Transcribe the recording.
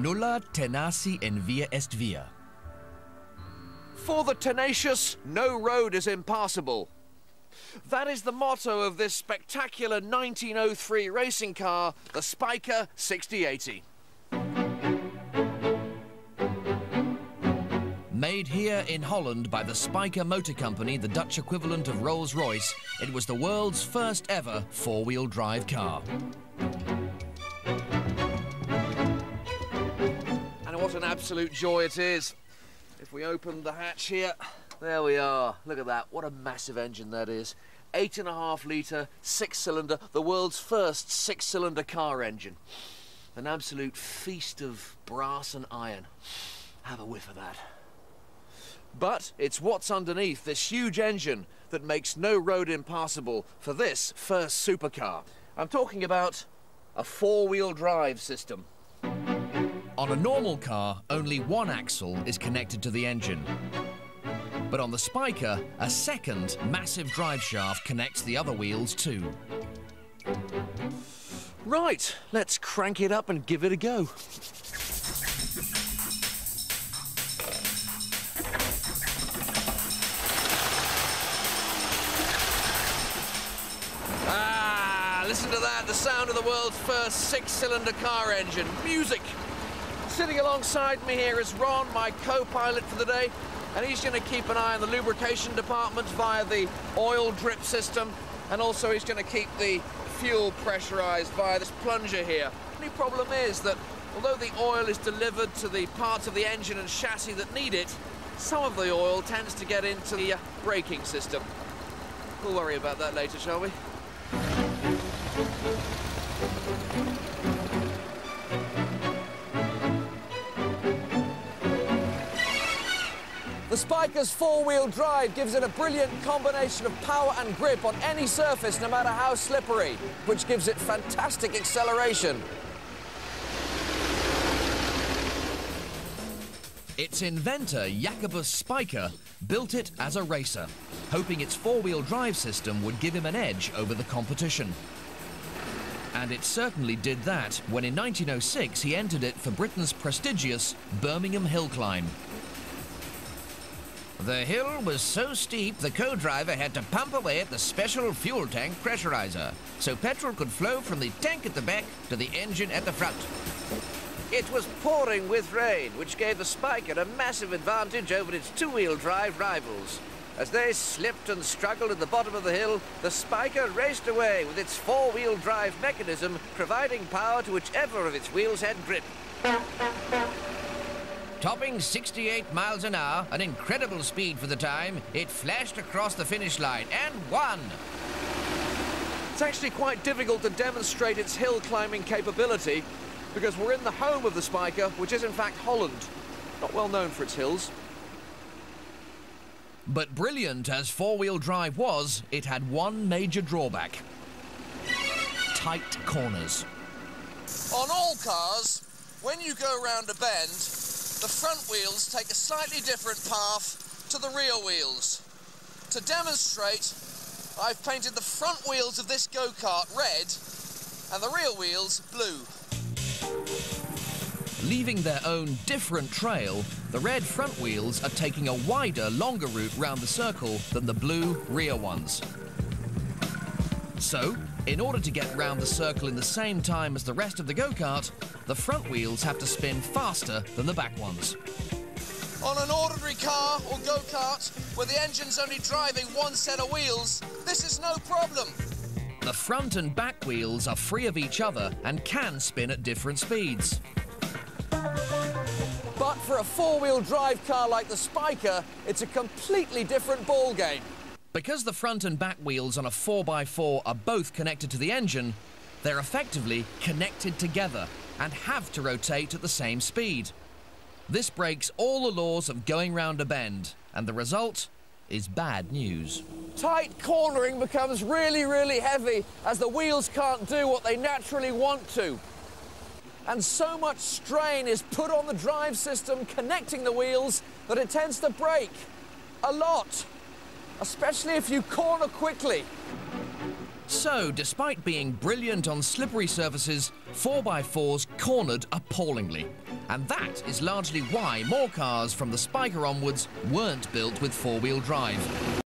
nulla tenaci in via est via. For the tenacious, no road is impassable. That is the motto of this spectacular 1903 racing car, the Spyker 6080. Made here in Holland by the Spyker Motor Company, the Dutch equivalent of Rolls-Royce, it was the world's first ever four-wheel drive car. And what an absolute joy it is. If we open the hatch here, there we are. Look at that, what a massive engine that is. 8.5 litre, 6-cylinder, the world's first 6-cylinder car engine. An absolute feast of brass and iron. Have a whiff of that. But it's what's underneath this huge engine that makes no road impassable for this first supercar. I'm talking about a four-wheel drive system. On a normal car, only one axle is connected to the engine. But on the Spyker, a second massive drive shaft connects the other wheels too. Right, let's crank it up and give it a go. Listen to that, the sound of the world's first 6-cylinder car engine. Music! Sitting alongside me here is Ron, my co-pilot for the day, and he's going to keep an eye on the lubrication department via the oil drip system, and also he's going to keep the fuel pressurized via this plunger here. The only problem is that although the oil is delivered to the parts of the engine and chassis that need it, some of the oil tends to get into the braking system. We'll worry about that later, shall we? The Spyker's four-wheel drive gives it a brilliant combination of power and grip on any surface, no matter how slippery, which gives it fantastic acceleration. Its inventor, Jakobus Spyker, built it as a racer, hoping its four-wheel drive system would give him an edge over the competition. And it certainly did that when in 1906 he entered it for Britain's prestigious Birmingham Hill Climb. The hill was so steep the co-driver had to pump away at the special fuel tank pressurizer, so petrol could flow from the tank at the back to the engine at the front. It was pouring with rain, which gave the Spyker a massive advantage over its two-wheel drive rivals. As they slipped and struggled at the bottom of the hill, the Spyker raced away with its four-wheel drive mechanism, providing power to whichever of its wheels had grip. Topping 68 miles an hour, an incredible speed for the time, it flashed across the finish line and won. It's actually quite difficult to demonstrate its hill climbing capability because we're in the home of the Spyker, which is in fact Holland, not well known for its hills. But brilliant as four-wheel drive was, it had one major drawback. Tight corners. On all cars, when you go round a bend, the front wheels take a slightly different path to the rear wheels. To demonstrate, I've painted the front wheels of this go-kart red and the rear wheels blue. Leaving their own different trail, the red front wheels are taking a wider, longer route round the circle than the blue rear ones. So, in order to get round the circle in the same time as the rest of the go-kart, the front wheels have to spin faster than the back ones. On an ordinary car or go-kart, where the engine's only driving one set of wheels, this is no problem. The front and back wheels are free of each other and can spin at different speeds. But for a four-wheel drive car like the Spyker, it's a completely different ball game. Because the front and back wheels on a 4x4 are both connected to the engine, they're effectively connected together and have to rotate at the same speed. This breaks all the laws of going round a bend, and the result is bad news. Tight cornering becomes really, really heavy as the wheels can't do what they naturally want to. And so much strain is put on the drive system connecting the wheels that it tends to break a lot, especially if you corner quickly. So, despite being brilliant on slippery surfaces, 4x4s cornered appallingly, And that is largely why more cars from the Spyker onwards weren't built with four-wheel drive.